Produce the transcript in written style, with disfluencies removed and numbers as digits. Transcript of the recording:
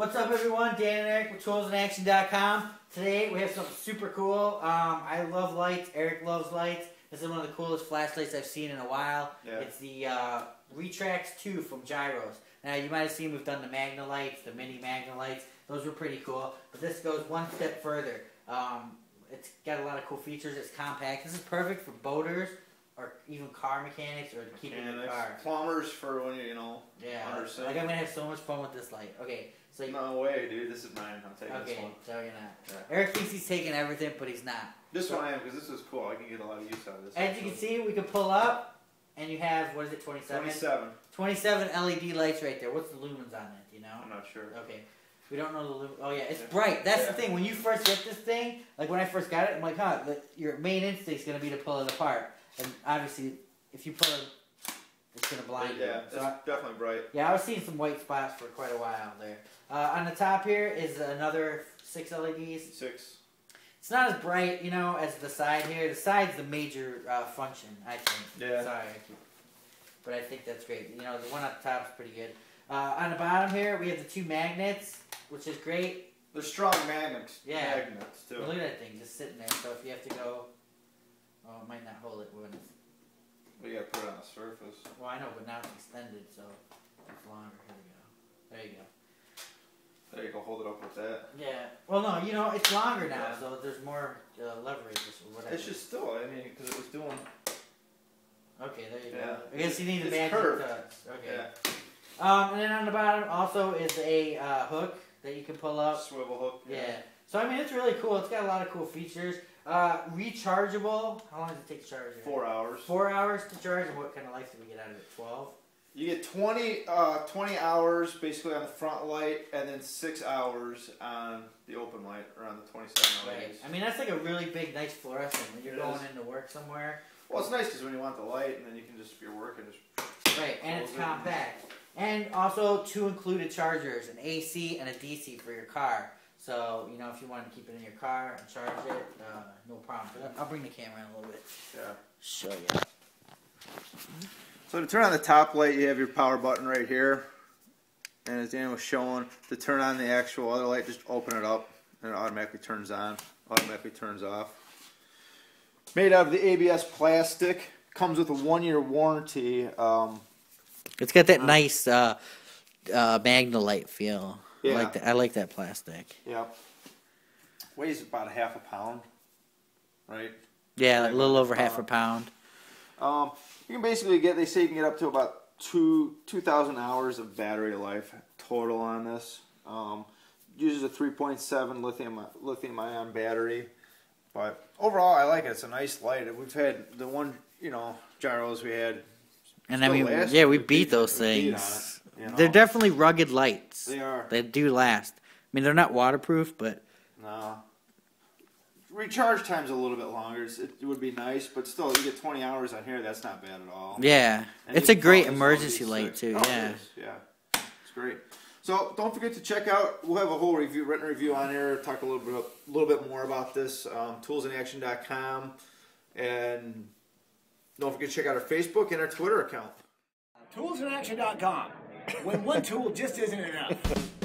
What's up everyone, Dan and Eric with ToolsInAction.com. Today we have something super cool. I love lights, Eric loves lights. This is one of the coolest flashlights I've seen in a while. Yeah. It's the Retrax 2 from Gyros. Now you might have seen we've done the Magnalites, the mini Magnalites. Those were pretty cool, but this goes one step further. It's got a lot of cool features, it's compact. This is perfect for boaters, or even car mechanics, or keeping the car. Plumbers for when you know. Yeah. Like I'm gonna have so much fun with this light. Okay, so no way, dude. This is mine. I'm taking this one. Okay, so you're not. Yeah. Eric thinks he's taking everything, but he's not. This one I am because this is cool. I can get a lot of use out of this. As you can see, we can pull up, and you have what is it, 27? 27 LED lights right there. What's the lumens on it? You know? I'm not sure. Okay. We don't know the lumens. Oh yeah, it's bright. That's the thing. When you first get this thing, like when I first got it, I'm like, huh. Your main instinct's gonna be to pull it apart. And obviously, if you put it, it's going to blind you. Yeah, so it's definitely bright. Yeah, I was seeing some white spots for quite a while there. On the top here is another 6 LEDs. 6. It's not as bright, you know, as the side here. The side's the major function, I think. Yeah. Sorry. But I think that's great. You know, the one up top is pretty good. On the bottom here, we have the 2 magnets, which is great. They're strong magnets. Yeah. Magnets, too. Look at that thing just sitting there. So if you have to go... Oh, it might not hold it when it's... Well, you gotta put it on the surface. Well, I know, but now it's extended, so it's longer. Here we go. There you go. There you go, hold it up with that. Yeah. Well, no, you know, it's longer now, so there's more leverage or whatever. It's just still, I mean, because it was doing... Okay, there you go. I guess you need the magic touch. Okay. Yeah. And then on the bottom also is a hook that you can pull up. Swivel hook. Yeah. So, I mean, it's really cool. It's got a lot of cool features. Rechargeable. How long does it take to charge? 4 hours. 4 hours to charge, and what kind of life do we get out of it? 12? You get 20 hours basically on the front light, and then 6 hours on the open light, around the 27 LEDs. Right. I mean, that's like a really big, nice fluorescent when you're going into work somewhere. Well, it's nice because when you want the light, and then you can just, if you're working, just... Right, and it's compact. And also 2 included chargers, an AC and a DC for your car. So, you know, if you wanted to keep it in your car and charge it, no problem. I'll bring the camera in a little bit. Yeah. Show you. So to turn on the top light, you have your power button right here. And as Dan was showing, to turn on the actual other light, just open it up and it automatically turns on, automatically turns off. Made out of the ABS plastic. Comes with a 1-year warranty. It's got that nice Magnalite feel. Yeah. I like that plastic. Yeah. Weighs about a half a pound, right? Yeah, like a little over half a pound. You can basically get, they say you can get up to about 2,000 hours of battery life total on this. Uses a 3.7 lithium-ion battery. But overall, I like it. It's a nice light. We've had the one, you know, Gyros we had. And I mean, yeah, we beat those things. You know? They're definitely rugged lights. They are. They do last. I mean, they're not waterproof, but... No. Recharge time's a little bit longer. It would be nice, but still, you get 20 hours on here, that's not bad at all. Yeah. And it's a great emergency light, too. Oh, yeah. It is. Yeah. It's great. So, don't forget to check out. We'll have a whole review, written review on here. Talk a little bit more about this. ToolsInAction.com. And don't forget to check out our Facebook and our Twitter account. ToolsInAction.com. When one tool just isn't enough.